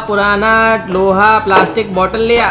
पुराना लोहा प्लास्टिक बोतल लिया।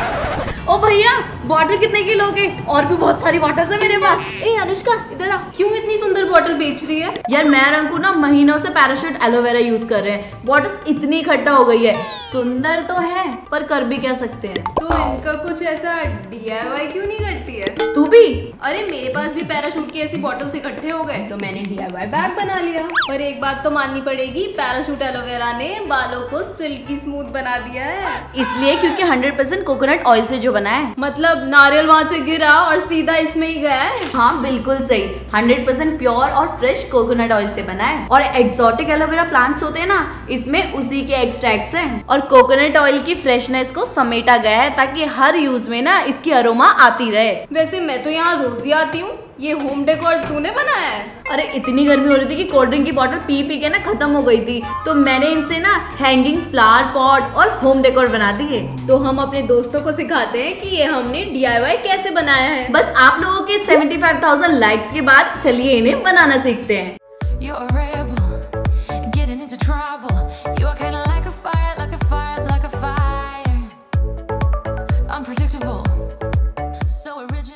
ओ भैया बोतल कितने की लोगे? और भी बहुत सारी बोतल है मेरे पास। ए अनुष्का इधर आ, क्यों इतनी सुंदर बोतल बेच रही है? यार मैं रंकू ना महीनों से पैराशूट एलोवेरा यूज कर रहे हैं, बोतल इतनी इकट्ठा हो गई है। सुंदर तो है पर कर भी क्या सकते हैं। तो इनका कुछ ऐसा DIY क्यों नहीं करती है तू भी? अरे मेरे पास भी पैराशूट की ऐसी बॉटल्स इकट्ठे हो गए तो मैंने DIY बैग बना लिया। और एक बात तो माननी पड़ेगी, पैराशूट एलोवेरा ने बालों को सिल्की स्मूथ बना दिया है, इसलिए क्योंकि 100% कोकोनट ऑयल से जो बना है। मतलब नारियल वहाँ से गिरा और सीधा इसमें ही गया है। हाँ बिल्कुल सही, 100% प्योर और फ्रेश कोकोनट ऑयल से बना है। और एक्सोटिक एलोवेरा प्लांट्स होते हैं ना, इसमें उसी के एक्सट्रैक्ट्स हैं और कोकोनट ऑयल की फ्रेशनेस को समेटा गया है ताकि हर यूज में ना इसकी अरोमा आती रहे। वैसे मैं तो यहाँ रोज ही आती हूँ, ये होम डेकोर तूने बनाया है? अरे इतनी गर्मी हो रही थी कि कोल्ड ड्रिंक की बोतल पी के ना खत्म हो गई थी, तो मैंने इनसे ना हैंगिंग फ्लावर पॉट और होम डेकोर बना दिए। तो हम अपने दोस्तों को सिखाते हैं कि ये हमने DIY कैसे बनाया है। बस आप लोगों के 75,000 लाइक्स के बाद चलिए इन्हें बनाना सीखते हैं।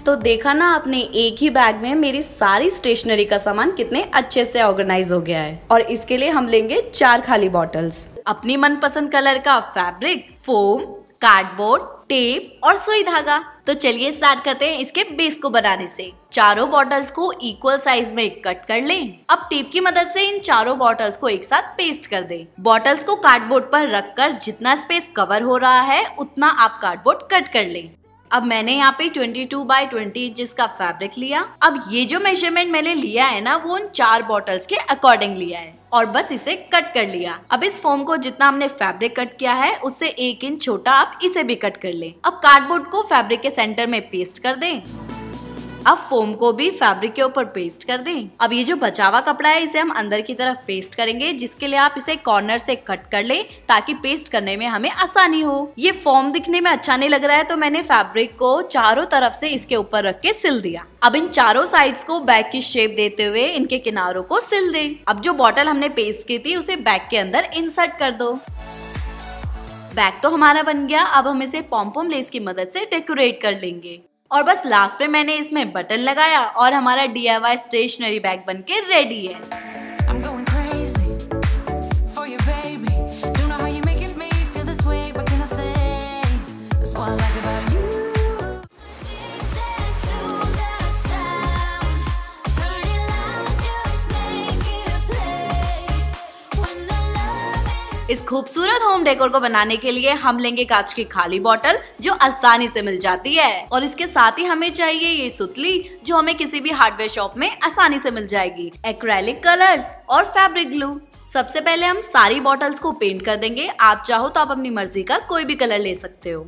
तो देखा ना आपने, एक ही बैग में मेरी सारी स्टेशनरी का सामान कितने अच्छे से ऑर्गेनाइज हो गया है। और इसके लिए हम लेंगे 4 खाली बॉटल्स, अपनी मनपसंद कलर का फैब्रिक, फोम, कार्डबोर्ड, टेप और सुई धागा। तो चलिए स्टार्ट करते हैं इसके बेस को बनाने से। चारों बॉटल्स को इक्वल साइज में कट कर लें। अब टेप की मदद से इन चारों बॉटल्स को एक साथ पेस्ट कर दें। बॉटल्स को कार्डबोर्ड पर रखकर जितना स्पेस कवर हो रहा है उतना आप कार्डबोर्ड कट कर लें। अब मैंने यहाँ पे 22x20 इंच का फैब्रिक लिया। अब ये जो मेजरमेंट मैंने लिया है ना वो उन 4 बॉटल्स के अकॉर्डिंग लिया है और बस इसे कट कर लिया। अब इस फोम को जितना हमने फैब्रिक कट किया है उससे 1 इंच छोटा आप इसे भी कट कर लें। अब कार्डबोर्ड को फैब्रिक के सेंटर में पेस्ट कर दें। अब फोम को भी फैब्रिक के ऊपर पेस्ट कर दें। अब ये जो बचा हुआ कपड़ा है इसे हम अंदर की तरफ पेस्ट करेंगे, जिसके लिए आप इसे कॉर्नर से कट कर लें ताकि पेस्ट करने में हमें आसानी हो। ये फोम दिखने में अच्छा नहीं लग रहा है तो मैंने फैब्रिक को चारों तरफ से इसके ऊपर रख के सिल दिया। अब इन चारों साइड्स को बैग की शेप देते हुए इनके किनारों को सिल दें। अब जो बॉटल हमने पेस्ट की थी उसे बैग के अंदर इंसर्ट कर दो। बैग तो हमारा बन गया। अब हम इसे पॉम्पॉम लेस की मदद से डेकोरेट कर लेंगे और बस लास्ट पे मैंने इसमें बटन लगाया और हमारा DIY स्टेशनरी बैग बनके रेडी है। इस खूबसूरत होम डेकोर को बनाने के लिए हम लेंगे कांच की खाली बोतल जो आसानी से मिल जाती है और इसके साथ ही हमें चाहिए ये सुतली जो हमें किसी भी हार्डवेयर शॉप में आसानी से मिल जाएगी, एक्रेलिक कलर्स और फैब्रिक ग्लू। सबसे पहले हम सारी बॉटल्स को पेंट कर देंगे। आप चाहो तो आप अपनी मर्जी का कोई भी कलर ले सकते हो।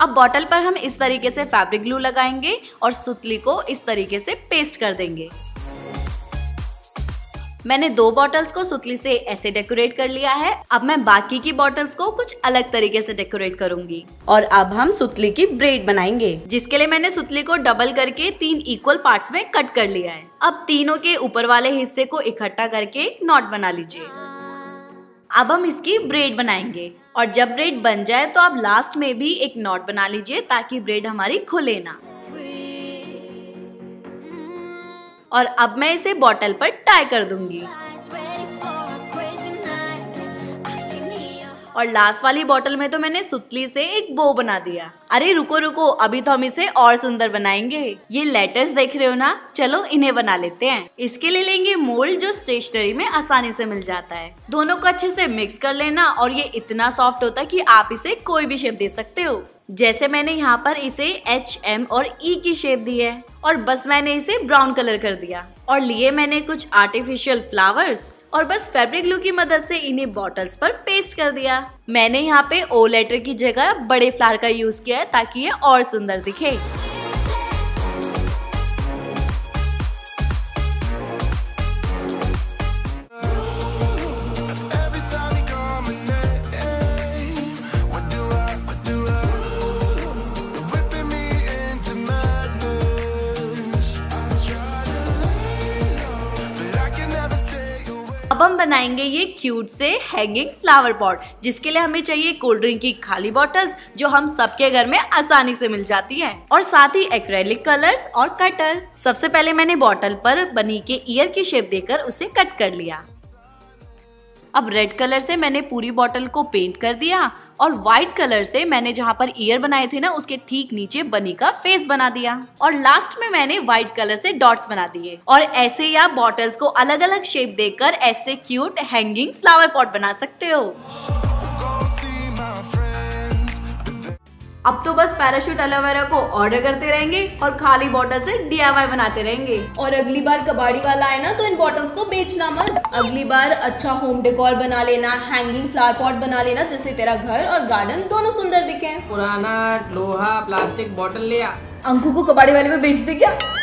अब बॉटल पर हम इस तरीके से फैब्रिक ग्लू लगाएंगे और सुतली को इस तरीके से पेस्ट कर देंगे। मैंने 2 बॉटल्स को सुतली से ऐसे डेकोरेट कर लिया है। अब मैं बाकी की बॉटल्स को कुछ अलग तरीके से डेकोरेट करूंगी। और अब हम सुतली की ब्रेड बनाएंगे, जिसके लिए मैंने सुतली को डबल करके 3 इक्वल पार्ट्स में कट कर लिया है। अब तीनों के ऊपर वाले हिस्से को इकट्ठा करके एक नॉट बना लीजिए। अब हम इसकी ब्रेड बनाएंगे और जब ब्रेड बन जाए तो आप लास्ट में भी एक नॉट बना लीजिए ताकि ब्रेड हमारी खुले ना। और अब मैं इसे बॉटल पर टाई कर दूंगी और लास्ट वाली बॉटल में तो मैंने सुतली से एक बो बना दिया। अरे रुको रुको, अभी तो हम इसे और सुंदर बनाएंगे। ये लेटर्स देख रहे हो ना, चलो इन्हें बना लेते हैं। इसके लिए लेंगे मोल्ड जो स्टेशनरी में आसानी से मिल जाता है। दोनों को अच्छे से मिक्स कर लेना और ये इतना सॉफ्ट होता है कि आप इसे कोई भी शेप दे सकते हो। जैसे मैंने यहाँ पर इसे H, M और E की शेप दी है और बस मैंने इसे ब्राउन कलर कर दिया। और लिए मैंने कुछ आर्टिफिशियल फ्लावर्स और बस फैब्रिक ग्लू की मदद से इन्हें बॉटल्स पर पेस्ट कर दिया। मैंने यहाँ पे O लेटर की जगह बड़े फ्लावर का यूज किया है ताकि ये और सुंदर दिखे। बनाएंगे ये क्यूट से हैंगिंग फ्लावर पॉट, जिसके लिए हमें चाहिए कोल्ड ड्रिंक की खाली बॉटल्स जो हम सबके घर में आसानी से मिल जाती हैं, और साथ ही एक्रेलिक कलर्स और कटर। सबसे पहले मैंने बॉटल पर बनी के ईयर की शेप देकर उसे कट कर लिया। अब रेड कलर से मैंने पूरी बॉटल को पेंट कर दिया और व्हाइट कलर से मैंने जहाँ पर ईयर बनाए थे ना उसके ठीक नीचे बनी का फेस बना दिया, और लास्ट में मैंने व्हाइट कलर से डॉट्स बना दिए। और ऐसे ही आप बॉटल्स को अलग अलग शेप देकर ऐसे क्यूट हैंगिंग फ्लावर पॉट बना सकते हो। अब तो बस पैराशूट एलोवेरा को ऑर्डर करते रहेंगे और खाली बॉटल से DIY बनाते रहेंगे। और अगली बार कबाड़ी वाला आए ना तो इन बॉटल्स को बेचना मत। अगली बार अच्छा होम डेकोर बना लेना, हैंगिंग फ्लावर पॉट बना लेना, जिससे तेरा घर और गार्डन दोनों सुंदर दिखें। पुराना लोहा प्लास्टिक बॉटल ले आ। अंकु को कबाड़ी वाले में बेच दे क्या?